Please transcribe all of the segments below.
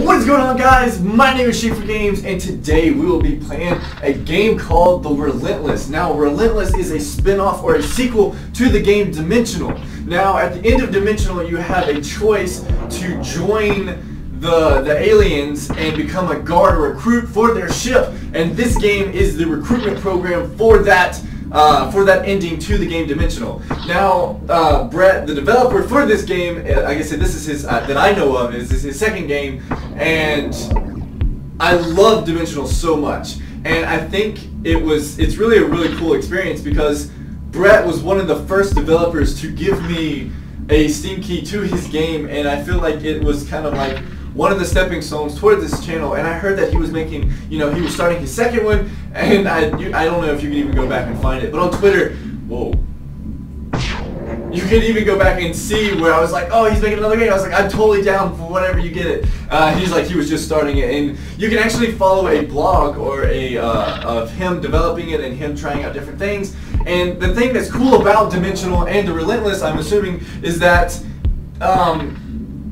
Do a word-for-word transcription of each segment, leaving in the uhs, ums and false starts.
What is going on, guys? My name is shane four games, and today we will be playing a game called The Relentless. Now, Relentless is a spin-off or a sequel to the game Dimensional. Now, at the end of Dimensional, you have a choice to join The, the aliens and become a guard or recruit for their ship, and this game is the recruitment program for that uh, for that ending to the game Dimensional. Now, uh, Brett, the developer for this game, like I said, this is his uh, that I know of is, is his second game, and I love Dimensional so much, and I think it was it's really a really cool experience because Brett was one of the first developers to give me a Steam key to his game, and I feel like it was kind of like one of the stepping stones toward this channel. And I heard that he was making, you know, he was starting his second one, and I, you, I don't know if you can even go back and find it, but on Twitter, whoa, you can even go back and see where I was like, oh, he's making another game. I was like, I'm totally down for whenever you get it. Uh, he's like, he was just starting it, and you can actually follow a blog or a uh, of him developing it and him trying out different things. And the thing that's cool about Dimensional and The Relentless, I'm assuming, is that um,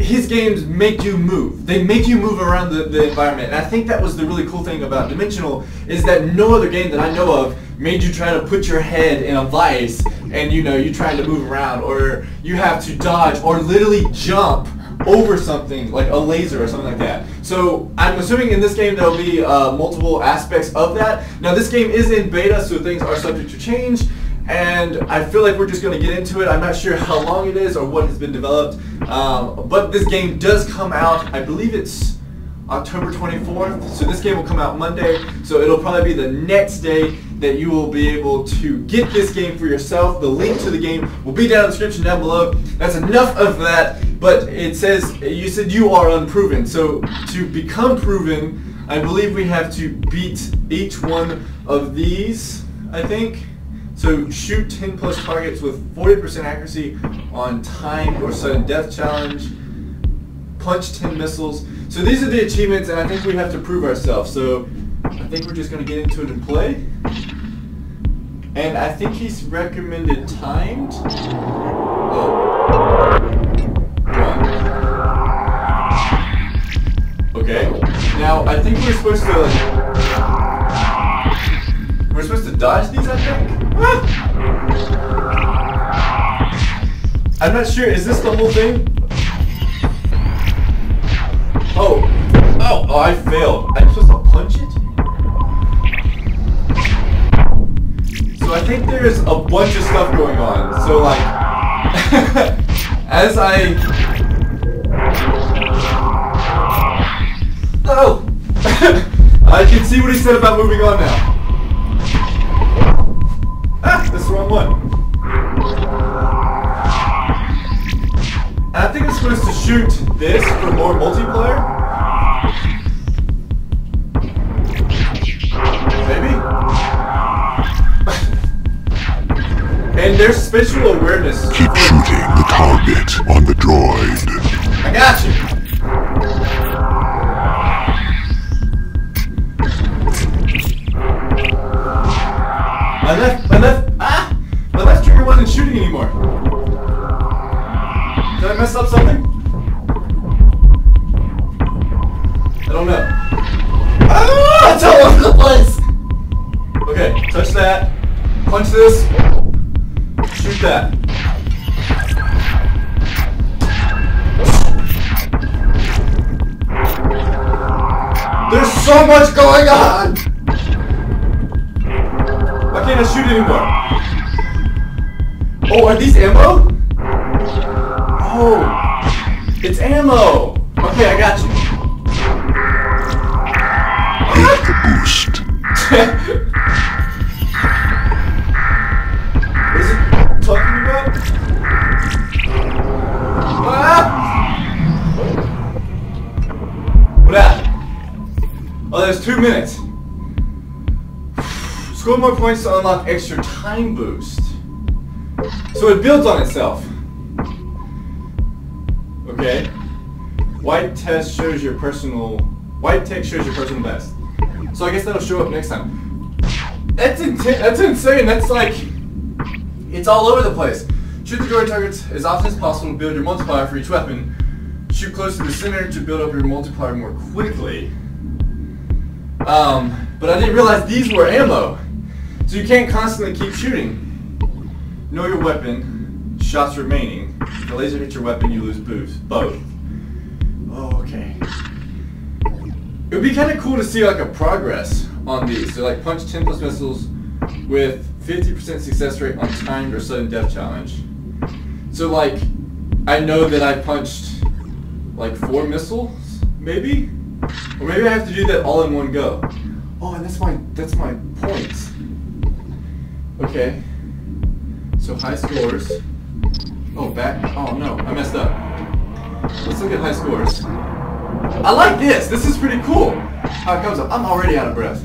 his games make you move. They make you move around the, the environment. And I think that was the really cool thing about Dimensional, is that no other game that I know of made you try to put your head in a vice and, you know, you try to move around, or you have to dodge or literally jump over something like a laser or something like that. So I'm assuming in this game there will be uh, multiple aspects of that. Now, this game is in beta, so things are subject to change, and I feel like we're just going to get into it. I'm not sure how long it is or what has been developed, um, but this game does come out, I believe it's October twenty-fourth, so this game will come out Monday, so it'll probably be the next day that you will be able to get this game for yourself. The link to the game will be down in the description down below. That's enough of that, but it says, you said you are unproven, so to become proven, I believe we have to beat each one of these, I think. So shoot ten plus targets with forty percent accuracy on timed or sudden death challenge. Punch ten missiles. So these are the achievements, and I think we have to prove ourselves. So I think we're just going to get into it and play. And I think he's recommended timed. Oh. One. Okay. Now I think we're supposed to. Like, we're supposed to dodge these, I think. I'm not sure, is this the whole thing? Oh, oh, oh, I failed. I'm supposed to punch it? So I think there's a bunch of stuff going on. So like, as I... Oh! I can see what he said about moving on now. One. I think it's supposed to shoot this for more multiplayer. Maybe. And there's spatial awareness. Keep shooting the target on the droid. I got you. My left, my left. Shooting anymore. Did I mess up something? I don't know. Ah, it's all over the place! Okay, touch that. Punch this. Shoot that. There's so much going on! Why can't I shoot anymore? Oh, are these ammo? Oh, it's ammo. Okay, I got you. Take the boost. What is it talking about? Ah! What happened? Oh, there's two minutes. Score more points to unlock extra time boost. So it builds on itself. Okay. White test shows your personal. White text shows your personal best. So I guess that'll show up next time. That's intense. That's insane. That's like, it's all over the place. Shoot the droid targets as often as possible and build your multiplier for each weapon. Shoot close to the center to build up your multiplier more quickly. Um, but I didn't realize these were ammo. So you can't constantly keep shooting. Know your weapon, shots remaining. If the laser hits your weapon, you lose boost. Both. Oh, okay. It would be kind of cool to see like a progress on these. So like punch ten plus missiles with fifty percent success rate on timed or sudden death challenge. So like, I know that I punched like four missiles, maybe? Or maybe I have to do that all in one go. Oh, and that's my, that's my points. Okay. So high scores. Oh, back. Oh no, I messed up. Let's look at high scores. I like this. This is pretty cool. How it comes up. I'm already out of breath.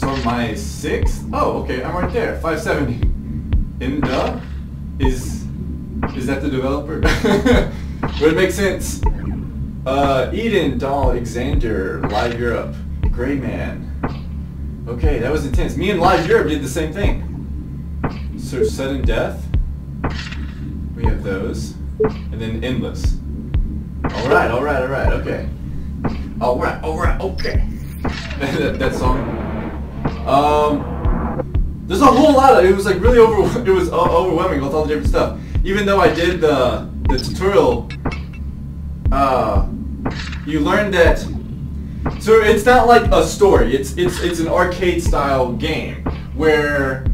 So my sixth. Oh, okay. I'm right there. five seventy. In the is is that the developer? Would it make sense? Uh, Eden, Dahl, Alexander, Live Europe, Gray Man. Okay, that was intense. Me and Live Europe did the same thing. So sudden death. We have those, and then endless. All right, all right, all right. Okay. All right, all right, okay. that, that song. Um, there's a whole lot of. It was like really over. It was overwhelming with all the different stuff. Even though I did the the tutorial, uh, you learned that. So it's not like a story. It's it's it's an arcade style game where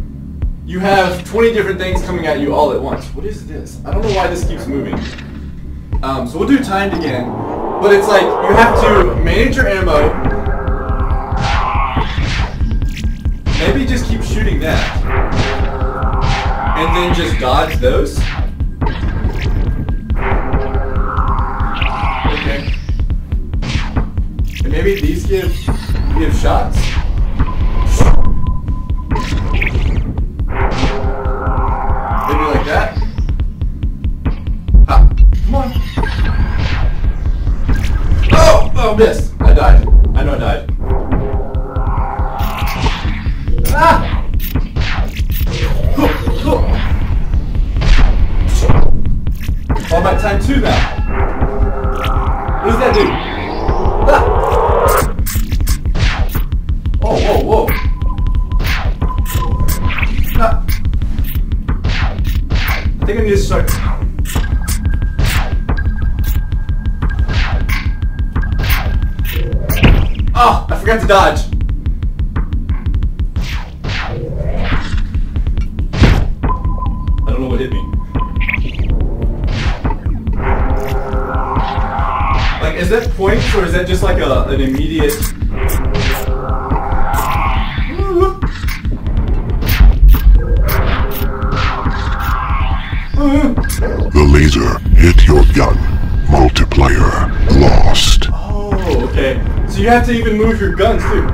you have twenty different things coming at you all at once. What is this? I don't know why this keeps moving. Um, so we'll do timed again. But it's like you have to manage your ammo. Maybe just keep shooting that. And then just dodge those. Okay. And maybe these give give shots. Oh, missed. I died. I know I died. Ah! Cool, cool. I'm at time two now. What does that do? Ah! Oh, whoa, whoa. Ah. I think I need to start. Oh, I forgot to dodge. I don't know what hit me. Like, is that points or is that just like a, an immediate... The laser hit your gun. Multiplier lost. Oh, okay. So you have to even move your guns, too.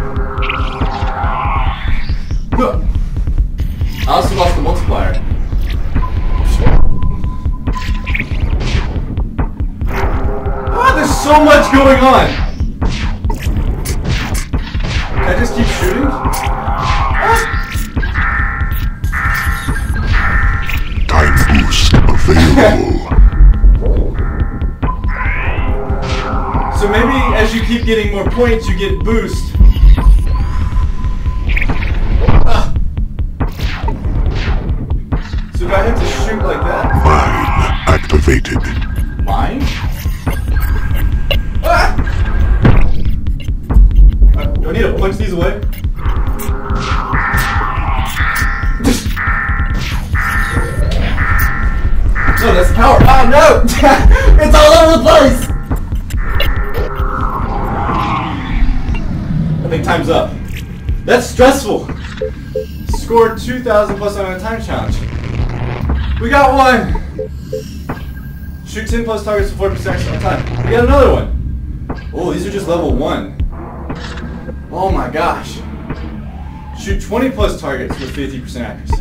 Look. I also lost the multiplier. Ah, there's so much going on! Can I just keep shooting? Ah. Time boost available. So maybe as you keep getting more points, you get boost. Ah. So do I have to shoot like that? Mine activated. Mine? Ah! Uh, do I need to punch these away? No, that's power. Oh no! It's all over the place! I think time's up. That's stressful. Scored two thousand plus on a time challenge. We got one. Shoot ten plus targets for forty percent on time. We got another one. Oh, these are just level one. Oh my gosh. Shoot twenty plus targets with fifty percent accuracy.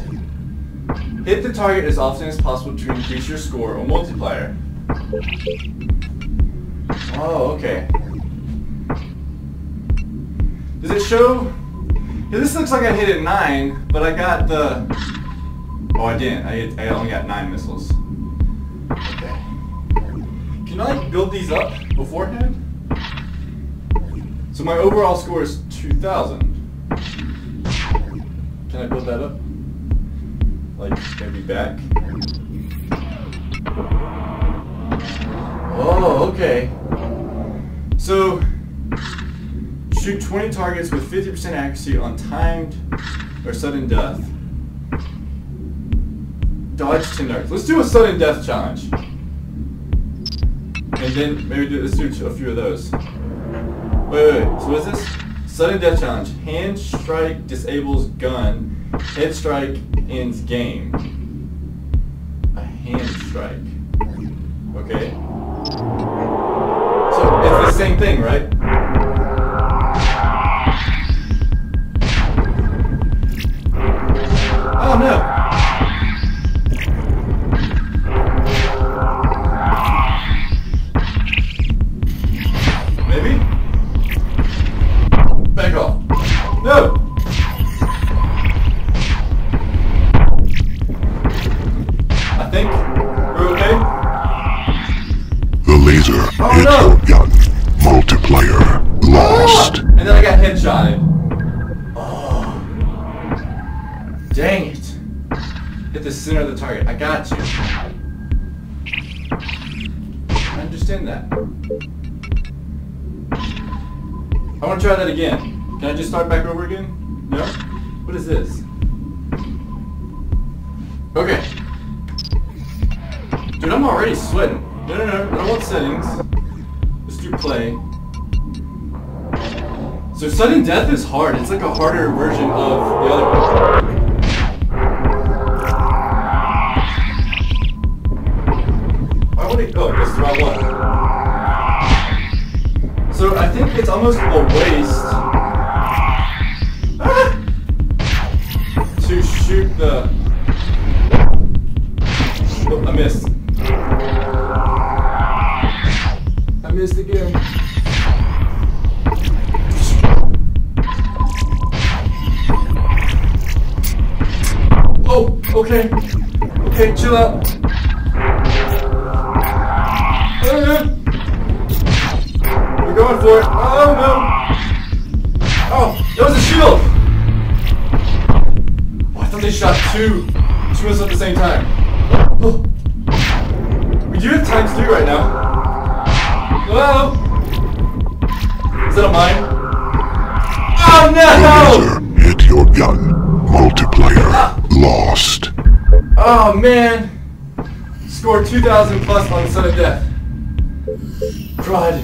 Hit the target as often as possible to increase your score or multiplier. Oh, okay. Does it show? Yeah, this looks like I hit it nine, but I got the... Oh, I didn't. I, hit, I only got nine missiles. Okay. Should I like, build these up beforehand? So my overall score is two thousand. Can I build that up? Like, maybe back? Oh, okay. So, shoot twenty targets with fifty percent accuracy on timed or sudden death. Dodge ten darts. Let's do a sudden death challenge. And then maybe do, let's do a few of those. Wait, wait, wait. So what is this? Sudden death challenge. Hand strike disables gun. Head strike ends game. A hand strike. Okay. So it's the same thing, right? Oh no! Center of the target. I got you. I understand that. I want to try that again. Can I just start back over again? No? What is this? Okay. Dude, I'm already sweating. No, no, no. I don't want settings. Let's do play. So sudden death is hard. It's like a harder version of the other one. Oh, that's the wrong one. So I think it's almost a waste ah, to shoot the... Oh, I missed. I missed again. Oh, okay. Okay, chill out. We're going for it. Oh no! Oh, that was a shield! Oh, I thought they shot two shields at the same time. Oh. We do have times three right now. Hello? Is that a mine? Oh no! The laser hit your gun. Multiplier ah. Lost. Oh man! Score two thousand plus on sudden death. Crud.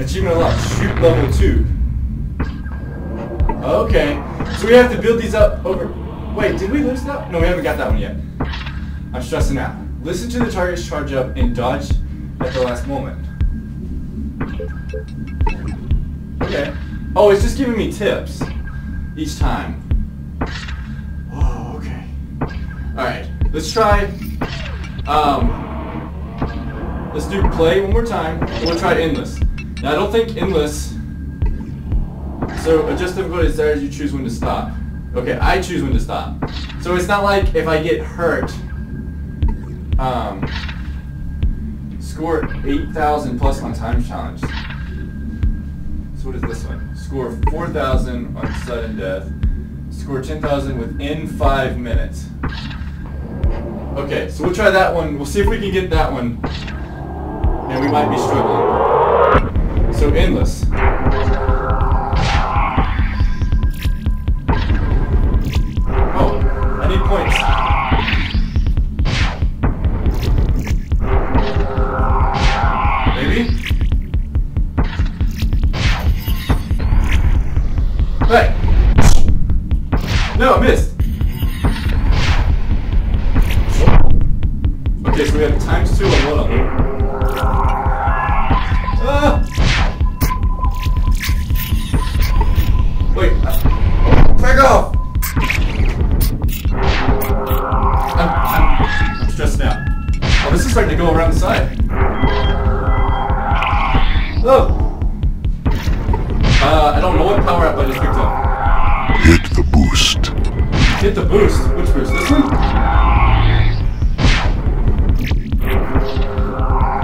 Achievement unlocked. Shoot level two. Okay. So we have to build these up over... Wait, did we lose that? No, we haven't got that one yet. I'm stressing out. Listen to the targets charge up and dodge at the last moment. Okay. Oh, it's just giving me tips each time. Oh, okay. Alright. Let's try... Um... Let's do play one more time, and we'll try endless. Now I don't think endless, so adjust difficulty is there as you choose when to stop. Okay, I choose when to stop. So it's not like if I get hurt, um, score eight thousand plus on time challenge. So what is this one? Score four thousand on sudden death, score ten thousand within five minutes. Okay, so we'll try that one, we'll see if we can get that one. And we might be struggling. So endless. Oh, I need points. Maybe? Hey! No, I missed! Okay, so we have times two on one of them. To go around the side. Oh! Uh, I don't know what power up I just picked up. Hit the boost. Hit the boost? Which boost? This one?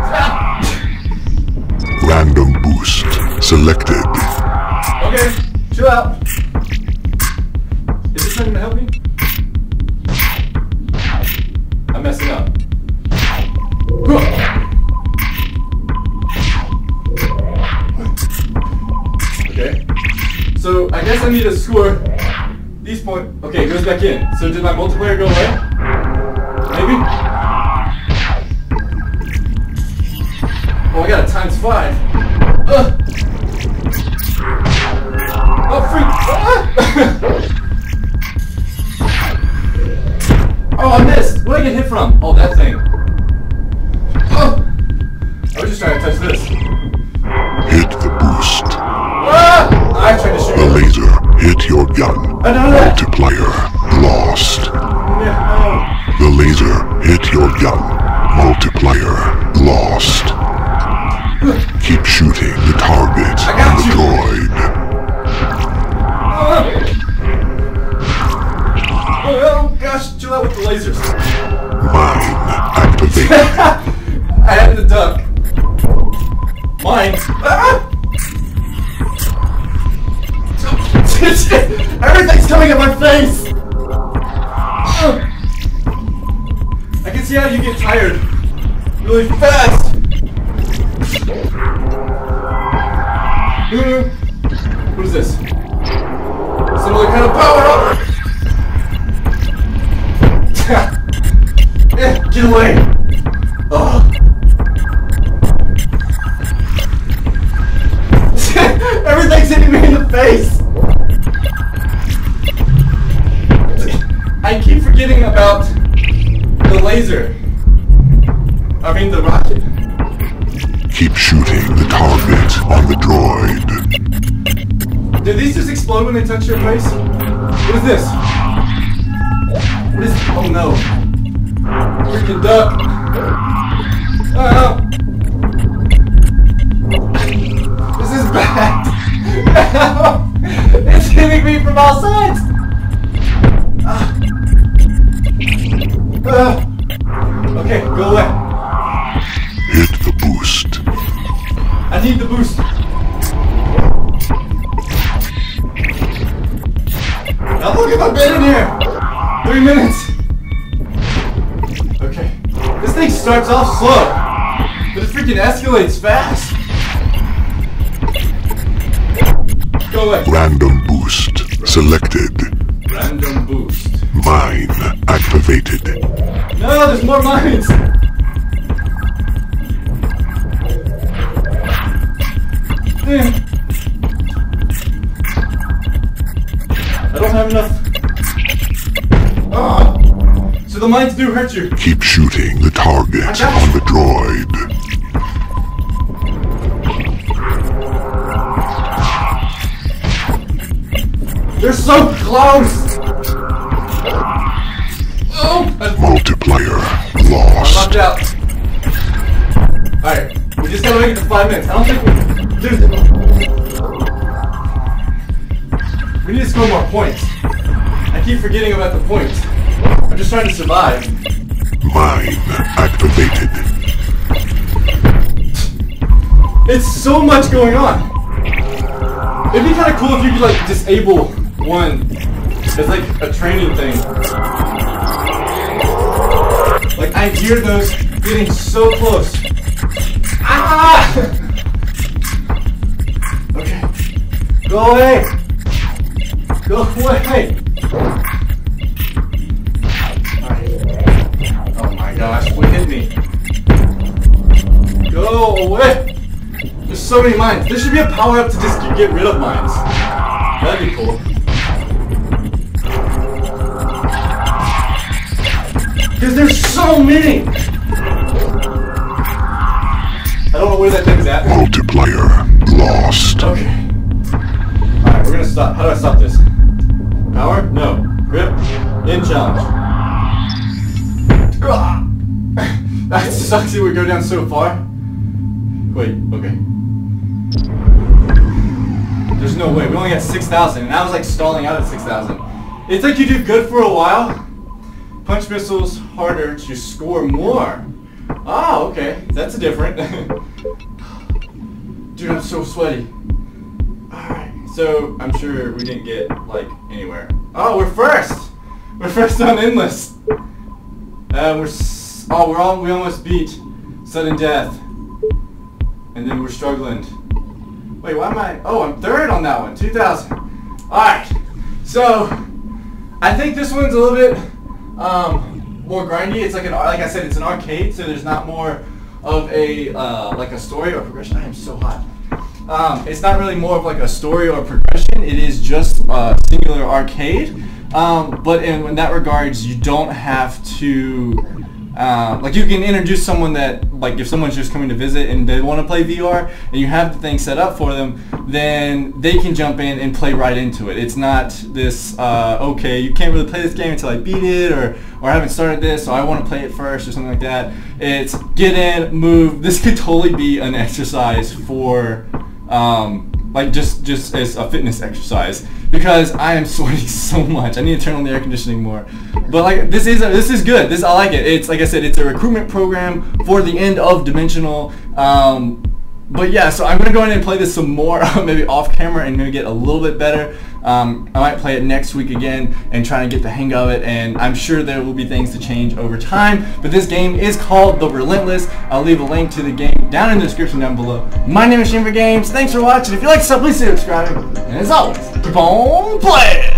Ah! Moves selected. Okay, chill out. Is this something to help me? I'm messing up. Okay. So I guess I need to score these points. Okay, it goes back in. So did my multiplayer go away? Maybe? Oh, I got it times five. Ugh. Oh, freak. Ah. Oh, I missed. Where'd I get hit from? Oh, that thing. Oh. I was just trying to touch this. Hit the boost. Ah. I tried to shoot. The laser hit your gun. Multiplier lost. Yeah. Oh. The laser hit your gun. Multiplier lost. Keep shooting the target and the droid. Oh, oh gosh, chill out with the lasers. Mine activated. I had to duck. Mine. Ah! Everything's coming at my face. I can see how you get tired really fast. What is this? Some other kind of power up! Eh, get away! Oh. Everything's hitting me in the face! I keep forgetting about the laser. I mean the rocket. Keep shooting the target on the droid. Do these just explode when they touch your face? What is this? What is this? Oh no. Freaking duck. Oh. This is bad. It's hitting me from all sides. Uh. Uh. Okay, go away. I need the boost. Now look at my bed in here. Three minutes. Okay. This thing starts off slow, but it freaking escalates fast. Go away. Random boost selected. Random boost. Mine activated. No, there's more mines. I don't have enough. Oh. So the mines do hurt you. Keep shooting the target on the droid. They're so close. Oh. Multiplier lost. I'm locked out. Alright, we just gotta make it to five minutes. I don't think we Dude. We need to score more points. I keep forgetting about the points. I'm just trying to survive. Mine activated. It's so much going on. It'd be kind of cool if you could like disable one as like a training thing. Like I hear those getting so close. Ah! Go away! Go away! Alright. Oh my gosh, what hit me? Go away! There's so many mines. There should be a power up to just get rid of mines. That'd be cool. Because there's so many! I don't know where that thing's at. Multiplier lost. Okay. We're gonna stop. How do I stop this? Power? No. Grip. In challenge. That sucks it would go down so far. Wait, okay. There's no way. We only got six thousand, and I was like stalling out at six thousand. It's like you do good for a while. Punch missiles harder to score more. Oh, okay. That's different. Dude, I'm so sweaty. Alright, so I'm sure we didn't get, like, anywhere. Oh, we're first! We're first on Endless! Uh, we're s oh, we're all, we almost beat Sudden Death. And then we're struggling. Wait, why am I... Oh, I'm third on that one, two thousand. Alright, so I think this one's a little bit um, more grindy. It's like an, like I said, it's an arcade, so there's not more of a uh, like a story or progression. I am so hot. Um, it's not really more of like a story or progression. It is just a singular arcade. Um, but in, in that regards, you don't have to. Uh, like you can introduce someone that, like if someone's just coming to visit and they want to play V R and you have the thing set up for them, then they can jump in and play right into it. It's not this, uh, okay, you can't really play this game until I beat it, or, or I haven't started this, so I want to play it first, or something like that. It's get in, move. This could totally be an exercise for, um, like just, just as a fitness exercise, because I am sweating so much. I need to turn on the air conditioning more. But like this is a, this is good. This I like it. It's like I said, it's a recruitment program for the end of Dimensional. Um, but yeah, so I'm gonna go in and play this some more, maybe off camera, and maybe get a little bit better. Um, I might play it next week again and try to get the hang of it, and I'm sure there will be things to change over time. But this game is called The Relentless. I'll leave a link to the game down in the description down below. My name is shane four games. Thanks for watching. If you like stuff, please subscribe. And as always, keep on playing!